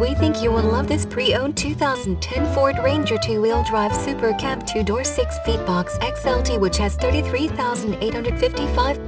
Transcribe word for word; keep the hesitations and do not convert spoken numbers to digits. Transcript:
We think you will love this pre-owned two thousand ten Ford Ranger two-wheel drive SuperCab two-door six-seat box X L T, which has thirty-three thousand eight hundred fifty-five